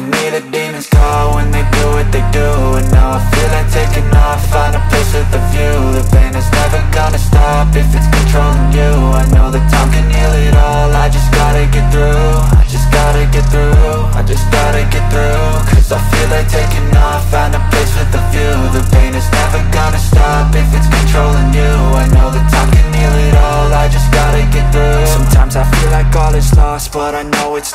in me, the demons call when they do what they do. And now I feel like taking off, find a place with a view. The pain is never gonna stop if it's controlling you. I know that time can heal it all, I just gotta get through. I just gotta get through, I just gotta get through. Cause I feel like taking off, find a place with a view. The pain is never gonna stop if it's controlling you. I know that time can heal it all, I just gotta get through. Sometimes I feel like all is lost, but I know it's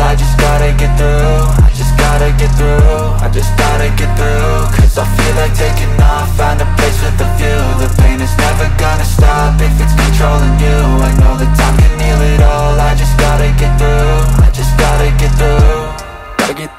I just gotta get through. I just gotta get through, I just gotta get through. Cause I feel like taking off, find a place with a view. The pain is never gonna stop if it's controlling you. I know that time can heal it all, I just gotta get through. I just gotta get through. Gotta get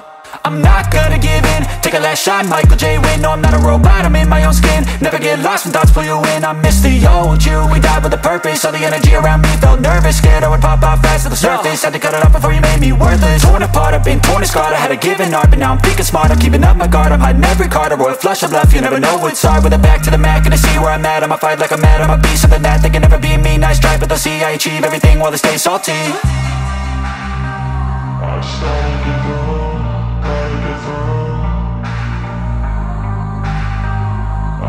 I'm not gonna give in, take a last shot, Michael J. Wynn. No, I'm not a robot, I'm in my own skin. Never get lost when thoughts pull you in. I miss the old you, we died with a purpose. All the energy around me felt nervous, scared I would pop out fast to the surface. Had to cut it off before you made me worthless. Torn apart, I've been torn and scarred. I had a given art, but now I'm thinking smart. I'm keeping up my guard, I'm hiding every card. A royal flush of love, you never know what's hard. With a back to the mat, gonna see where I'm at. I'ma fight like I'm mad, I'ma be something that they can never be me. Nice try, but they'll see I achieve everything while they stay salty.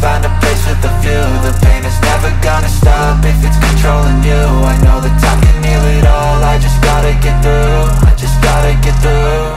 find a place with a view. The pain is never gonna stop if it's controlling you. I know that time can heal it all, I just gotta get through. I just gotta get through.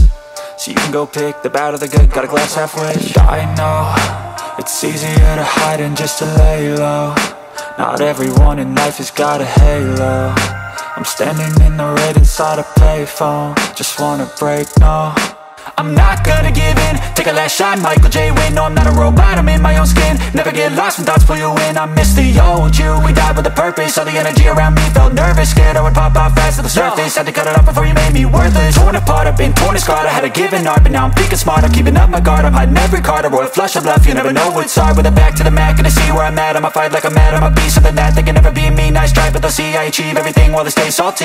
So you can go pick the bad or the good, got a glass halfway. I know, it's easier to hide than just to lay low. Not everyone in life has got a halo. I'm standing in the red inside a payphone. Just wanna break, no, I'm not gonna give in. Take a last shot, Michael J. Wynn. No, I'm not a robot, I'm in my own skin. Never get lost when thoughts pull you in. I miss the old you, we died with a purpose. All the energy around me felt nervous, scared I would pop out fast to the surface. Had to cut it off before you made me worthless. Torn apart, I've been torn and scarred. I had a given art, but now I'm thinking smart. I'm keeping up my guard, I'm hiding every card. A royal flush of love, you never know what's hard. With a back to the mat, gonna see where I'm at. I'ma fight like I'm mad, I'ma be something that they can never be me. Nice try, but they'll see I achieve everything while they stay salty.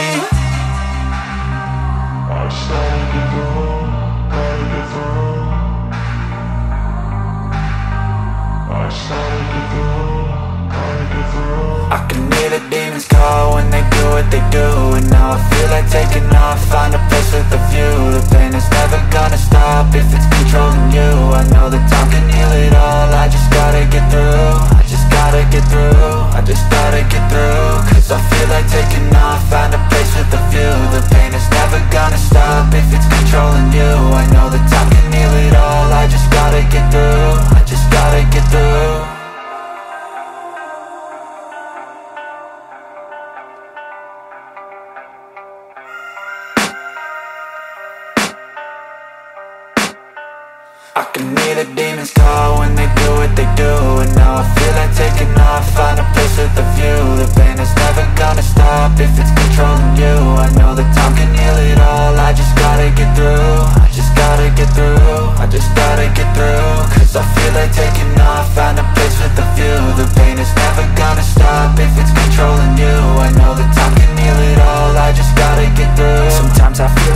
I can hear the demons call when they do what they do, and now I feel like taking off, find a place with a view. The pain is never gonna stop if it's controlling you. I know that time can heal it all, I just gotta get through. I just gotta get through, I just gotta get through. Cause I feel like taking off, find a place with a view. The pain is never gonna stop if it's controlling you. I know that time can heal it all, I just gotta get through. I just gotta get through. I can hear the demons call when they do what they do, and now I feel like taking off, find a place with a view. The pain is never gonna stop if it's controlling you. I know that time can heal it all, I just gotta get through. I just gotta get through, I just gotta get through. Cause I feel like taking off, find a place with a view. The pain is never gonna stop if it's controlling you. I know that time can heal it all, I just gotta get through. Sometimes I feel